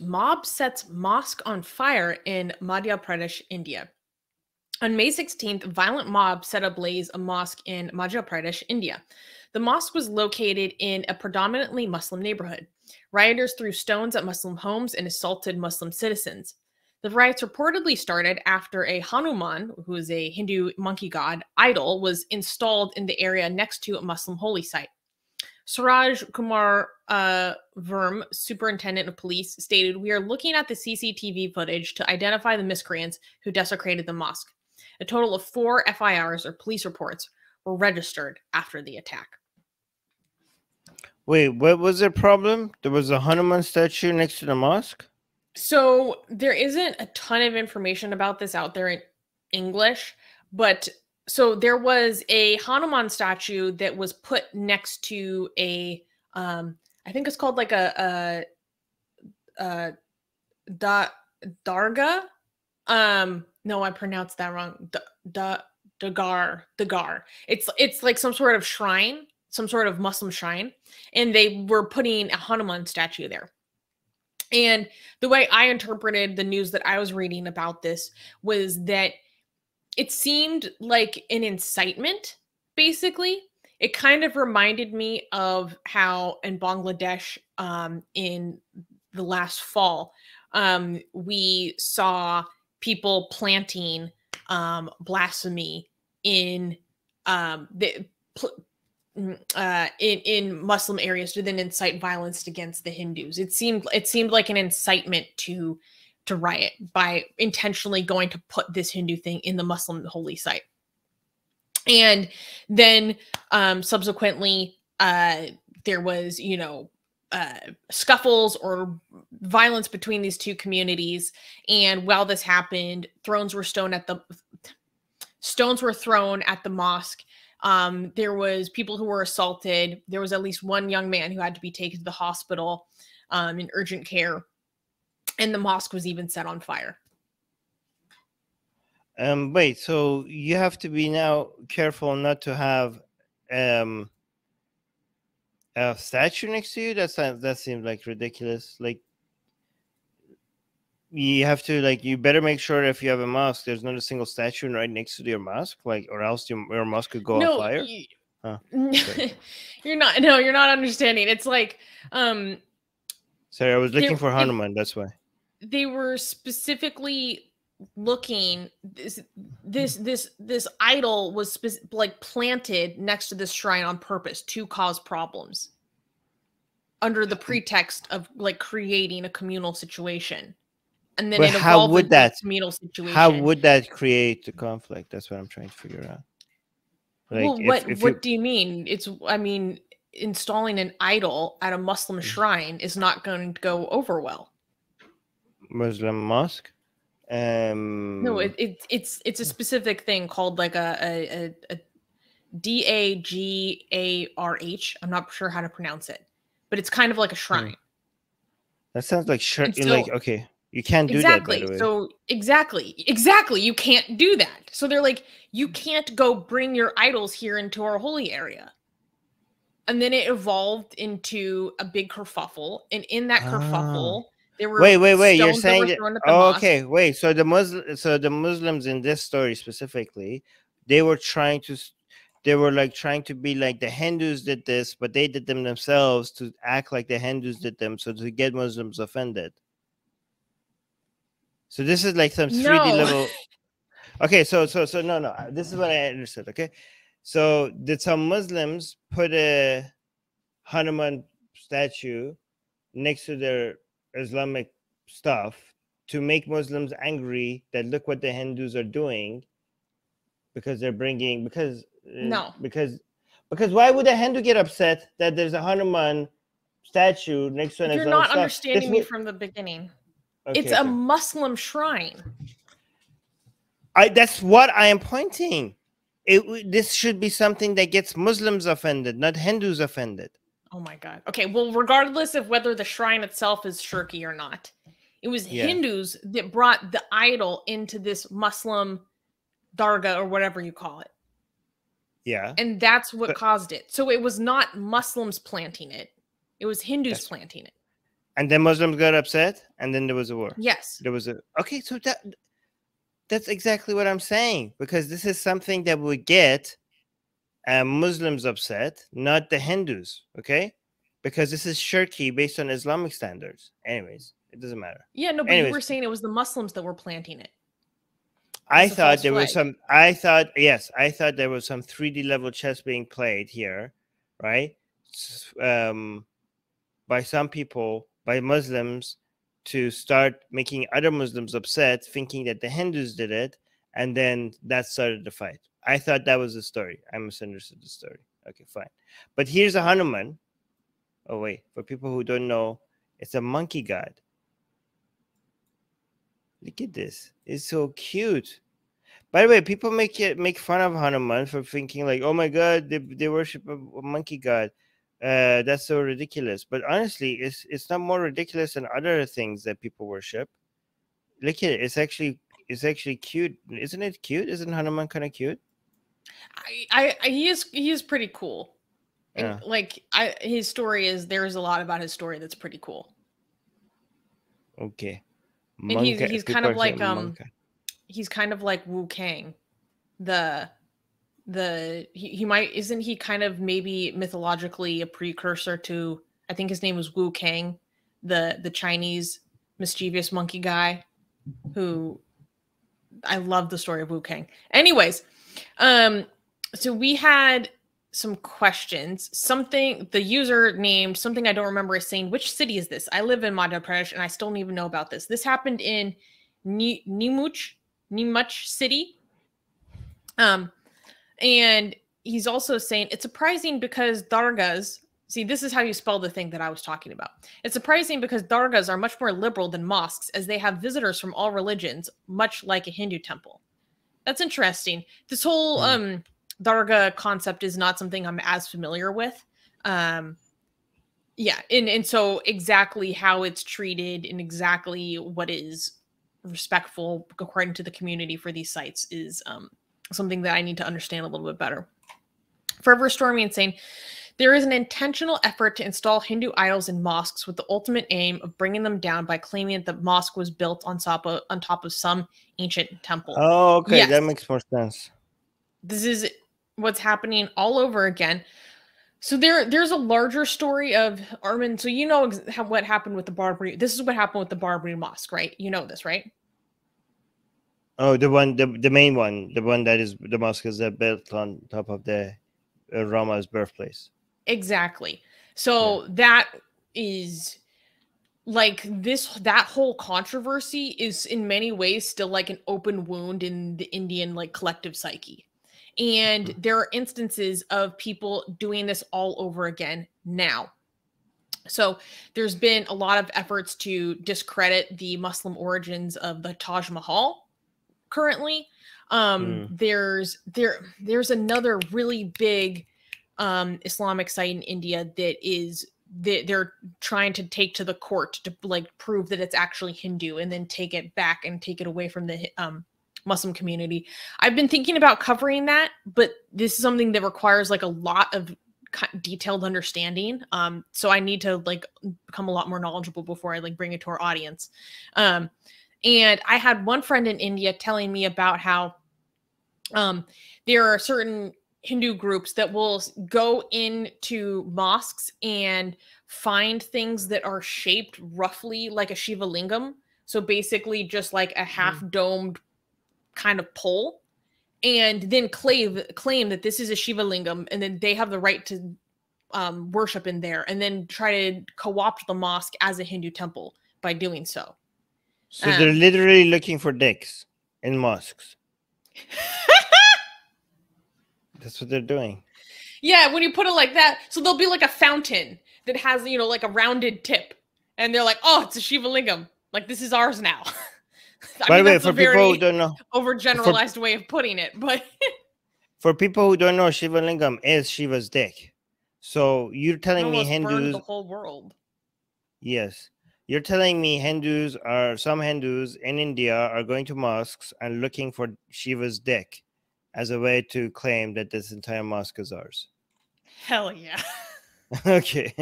Mob sets mosque on fire in Madhya Pradesh, India. On May 16th, violent mob set ablaze a mosque in Madhya Pradesh, India. The mosque was located in a predominantly Muslim neighborhood. Rioters threw stones at Muslim homes and assaulted Muslim citizens. The riots reportedly started after a Hanuman, who is a Hindu monkey god, idol was installed in the area next to a Muslim holy site. Suraj Kumar Verma, superintendent of police, stated, "We are looking at the CCTV footage to identify the miscreants who desecrated the mosque. A total of 4 FIRs, or police reports, were registered after the attack." Wait, what was the problem? There was a Hanuman statue next to the mosque? So there isn't a ton of information about this out there in English, but so there was a Hanuman statue that was put next to a, I think it's called like a Dargah. No, I pronounced that wrong. Dargah. It's like some sort of shrine, some sort of Muslim shrine, and they were putting a Hanuman statue there. And the way I interpreted the news that I was reading about this was that it seemed like an incitement, basically. It kind of reminded me of how in Bangladesh in the last fall, we saw people planting blasphemy in Muslim areas to then incite violence against the Hindus. It seemed like an incitement to riot by intentionally going to put this Hindu thing in the Muslim holy site. And then subsequently there was, you know, scuffles or violence between these two communities. And while this happened, stones were thrown at the mosque. There was people who were assaulted. There was at least one young man who had to be taken to the hospital in urgent care. And the mosque was even set on fire. Wait, so you have to be now careful not to have a statue next to you? That seems like ridiculous. Like, you have to, like, you better make sure if you have a mosque, there's not a single statue right next to your mosque, like, or else your mosque could go on fire. You're not understanding. It's like, sorry, I was looking for Hanuman. That's why they were specifically looking. This idol was like planted next to this shrine on purpose to cause problems, under the pretext of like creating a communal situation. And then how would that create the conflict? That's what I'm trying to figure out. Like, well, what do you mean? I mean, installing an idol at a Muslim shrine is not going to go over well. Muslim mosque? No, it's a specific thing called like a Dagarh. I'm not sure how to pronounce it, but it's kind of like a shrine. That sounds like okay. You can't do that, by the way. So exactly. You can't do that. So they're like, you can't go bring your idols here into our holy area. And then it evolved into a big kerfuffle. And in that kerfuffle, there were wait. You're saying that, wait. So the Muslims in this story specifically, they were trying to be like the Hindus did this, but they did them themselves to act like the Hindus did them, so to get Muslims offended. So this is like some 3D level. Okay, so no. This is what I understood. Okay, so did some Muslims put a Hanuman statue next to their Islamic stuff to make Muslims angry that look what the Hindus are doing, because they're bringing because why would a Hindu get upset that there's a Hanuman statue next to an Islamic stuff? You're not understanding me from the beginning. Okay, it's a Muslim shrine. That's what I am pointing. This should be something that gets Muslims offended, not Hindus offended. Oh my God. Okay, well, regardless of whether the shrine itself is shirky or not, it was Hindus that brought the idol into this Muslim dargah or whatever you call it. Yeah. And that's what caused it. So it was not Muslims planting it. It was Hindus planting it. And then Muslims got upset, and then there was a war. Yes. There was a... Okay, so that's exactly what I'm saying, because this is something that would get Muslims upset, not the Hindus, okay? Because this is shirky based on Islamic standards. Anyways, it doesn't matter. Yeah, no, but anyways, you were saying it was the Muslims that were planting it. I thought there was some... I thought there was some 3D level chess being played here, right? By some people, by Muslims, to start making other Muslims upset, thinking that the Hindus did it, and then that started the fight. I thought that was the story. I misunderstood the story. Okay, fine. But here's a Hanuman. Oh, wait. For people who don't know, it's a monkey god. Look at this. It's so cute. By the way, people make fun of Hanuman for thinking like, oh my God, they worship a monkey god. That's so ridiculous. But honestly, it's not more ridiculous than other things that people worship. Look at it. It's actually cute. Isn't it cute? Isn't Hanuman kind of cute? He is pretty cool. Yeah. And like his story is, there's a lot about his story that's pretty cool. Okay. And he's kind of like he's kind of like Wu Kang. Isn't he kind of maybe mythologically a precursor to, I think his name was Wu Kang, the Chinese mischievous monkey guy, who I love the story of Wu Kang. Anyways, so we had some questions. Something the user named something I don't remember is saying, which city is this? I live in Madhya Pradesh and I still don't even know about this. This happened in Nimuch city. And he's also saying, it's surprising because dargahs, see, this is how you spell the thing that I was talking about. It's surprising because dargahs are much more liberal than mosques, as they have visitors from all religions, much like a Hindu temple. That's interesting. This whole dargah concept is not something I'm as familiar with. Yeah, and so exactly how it's treated and exactly what is respectful according to the community for these sites is... something that I need to understand a little bit better. Forever Stormy and saying, there is an intentional effort to install Hindu idols in mosques with the ultimate aim of bringing them down by claiming that the mosque was built on top of some ancient temple. Oh, okay. Yes. That makes more sense. This is what's happening all over again. So there's a larger story of Armin. So you know what happened with the Barbary. This is what happened with the Barbary mosque, right? You know this, right? Oh, the one, the main one, the one that is the mosque is built on top of the Rama's birthplace. Exactly. So yeah. That is like that whole controversy is in many ways still like an open wound in the Indian like collective psyche. And there are instances of people doing this all over again now. So there's been a lot of efforts to discredit the Muslim origins of the Taj Mahal. Currently, there's another really big Islamic site in India that is they're trying to take to the court to like prove that it's actually Hindu and then take it back and take it away from the Muslim community. I've been thinking about covering that, but this is something that requires like a lot of detailed understanding. So I need to like become a lot more knowledgeable before I like bring it to our audience. And I had one friend in India telling me about how there are certain Hindu groups that will go into mosques and find things that are shaped roughly like a Shiva lingam. So basically just like a half-domed kind of pole, and then claim that this is a Shiva lingam, and then they have the right to worship in there, and then try to co-opt the mosque as a Hindu temple by doing so. So they're literally looking for dicks in mosques. That's what they're doing. Yeah, when you put it like that. So there'll be like a fountain that has, you know, like a rounded tip. And they're like, oh, it's a Shiva lingam. Like, this is ours now. By the way, that's for people who don't know. Overgeneralized way of putting it. But for people who don't know, Shiva lingam is Shiva's dick. So you're telling me Hindus... the whole world. Yes. You're telling me some Hindus in India are going to mosques and looking for Shiva's dick as a way to claim that this entire mosque is ours. Hell yeah. Okay.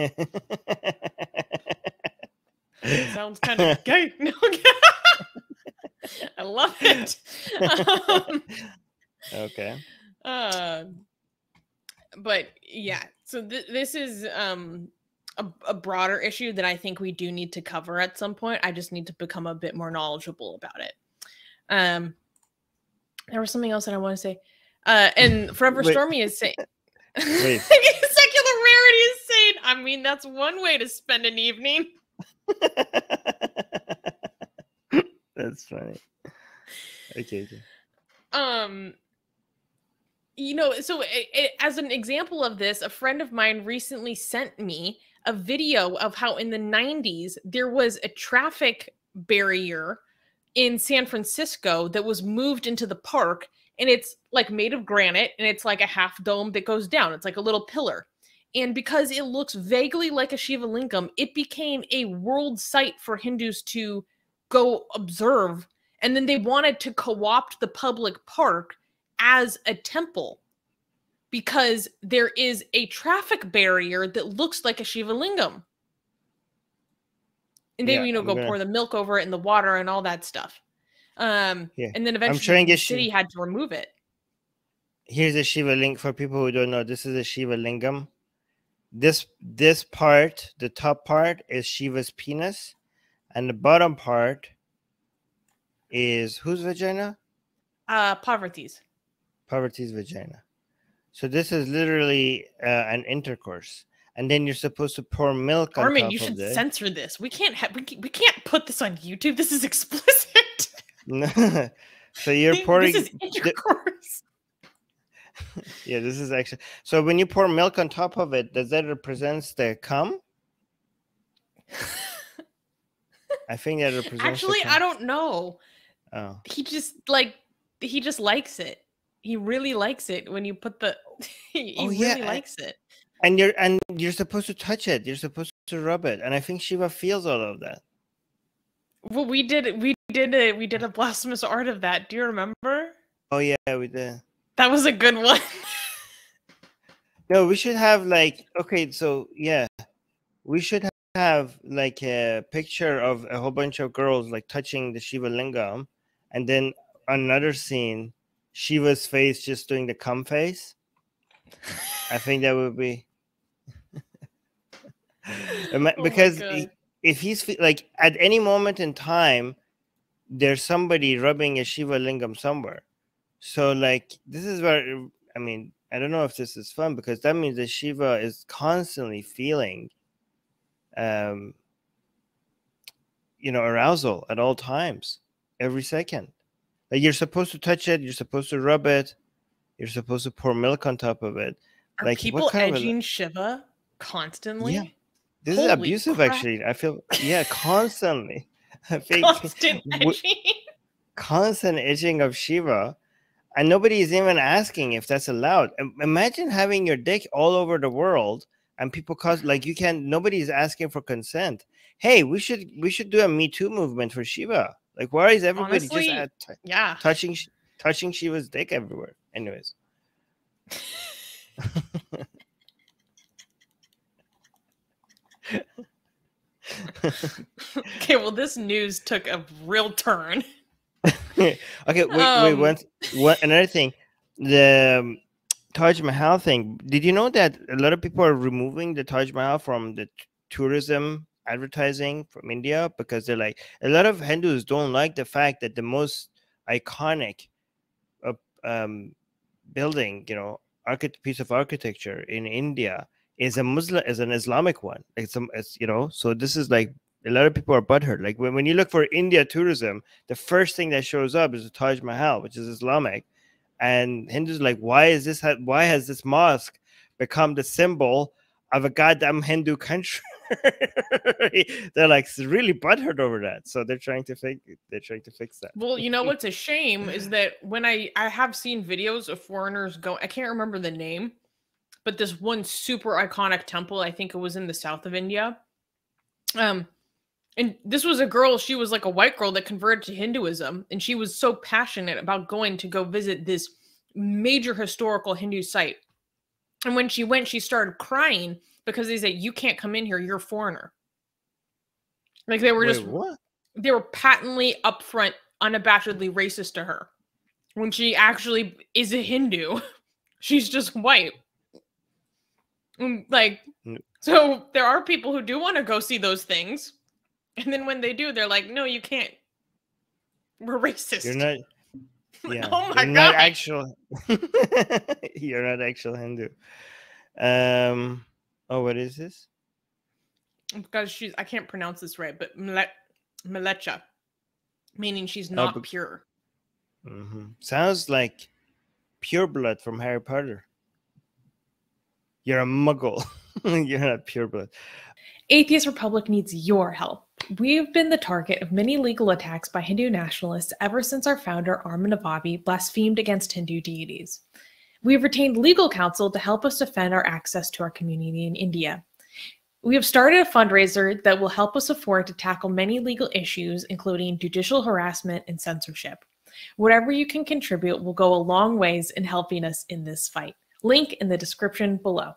It sounds kind of gay. I love it. Okay. But yeah, so this is a broader issue that I think we do need to cover at some point. I just need to become a bit more knowledgeable about it. There was something else that I want to say. And Forever Stormy is saying, secular rarity is saying, I mean, that's one way to spend an evening. That's funny. Okay. You know, so as an example of this, a friend of mine recently sent me a video of how in the 90s there was a traffic barrier in San Francisco that was moved into the park, and it's like made of granite, and it's like a half dome that goes down. It's like a little pillar. And because it looks vaguely like a Shiva lingam, it became a world site for Hindus to go observe. And then they wanted to co-opt the public park as a temple because there is a traffic barrier that looks like a Shiva lingam. And they, go pour the milk over it and the water and all that stuff. And then eventually the city had to remove it. Here's a Shiva link for people who don't know. This is a Shiva lingam. This part, the top part, is Shiva's penis, and the bottom part is whose vagina? Parvati's. Parvati's vagina. So this is literally an intercourse, and then you're supposed to pour milk on top of this. Armin, you should censor this. We can't have. We can't put this on YouTube. This is explicit. So you're pouring. This is intercourse. Yeah, this is actually. So when you pour milk on top of it, does that represents the cum? I think that represents. Actually, I don't know. Oh. He just likes it. He really likes it when you put the. He really likes it. And you're supposed to touch it. You're supposed to rub it. And I think Shiva feels all of that. Well, we did a blasphemous art of that. Do you remember? Oh yeah, we did. That was a good one. No, we should have like a picture of a whole bunch of girls like touching the Shiva lingam, and then another scene, Shiva's face just doing the cum face. I think that would be because if he's like at any moment in time, there's somebody rubbing a Shiva lingam somewhere. So, like, this is where, I mean, I don't know if this is fun, because that means that Shiva is constantly feeling, arousal at all times, every second. Like, you're supposed to touch it, you're supposed to rub it, you're supposed to pour milk on top of it. Are like, people edging Shiva constantly? Yeah. This is abusive, actually. I feel, constantly. I think constant edging. Constant edging of Shiva. And nobody is even asking if that's allowed. Imagine having your dick all over the world, and people nobody's asking for consent. Hey, we should do a Me Too movement for Shiva. Like, why is everybody touching Shiva's dick everywhere? Anyways. Okay, well, this news took a real turn. Okay, another thing, the Taj Mahal thing. Did you know that a lot of people are removing the Taj Mahal from the tourism advertising from India because they're like, a lot of Hindus don't like the fact that the most iconic building, piece of architecture in India is an Islamic one. So this is like. A lot of people are butthurt. Like when you look for India tourism, the first thing that shows up is the Taj Mahal, which is Islamic. And Hindus are like, why has this mosque become the symbol of a goddamn Hindu country? They're like really butthurt over that. So they're trying to fix that. Well, you know what's a shame is that when I have seen videos of foreigners go, I can't remember the name, but this one super iconic temple, I think it was in the south of India. And this was a girl, she was like a white girl that converted to Hinduism, and she was so passionate about going to go visit this major historical Hindu site. And when she went, she started crying because they said, you can't come in here, you're a foreigner. Like they were they were patently upfront, unabashedly racist to her when she actually is a Hindu. She's just white. Like, so there are people who do want to go see those things. And then when they do, they're like, no, you can't. We're racist. You're not. Yeah. Oh my God. Not actual. You're not actual Hindu. Oh, what is this? Because she's, I can't pronounce this right, but Mlecha, meaning she's not pure. Mm-hmm. Sounds like pure blood from Harry Potter. You're a muggle. You're not pure blood. Atheist Republic needs your help. We've been the target of many legal attacks by Hindu nationalists ever since our founder, Armin Navabi, blasphemed against Hindu deities. We've retained legal counsel to help us defend our access to our community in India. We have started a fundraiser that will help us afford to tackle many legal issues, including judicial harassment and censorship. Whatever you can contribute will go a long ways in helping us in this fight. Link in the description below.